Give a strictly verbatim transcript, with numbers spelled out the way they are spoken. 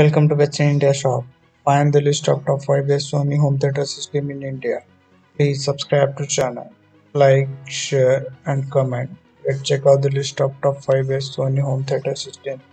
Welcome to Western India Shop. Find the list of top five best Sony home theater system in India. Please subscribe to channel, like, share and comment. Let's check out the list of top five best Sony home theater systems.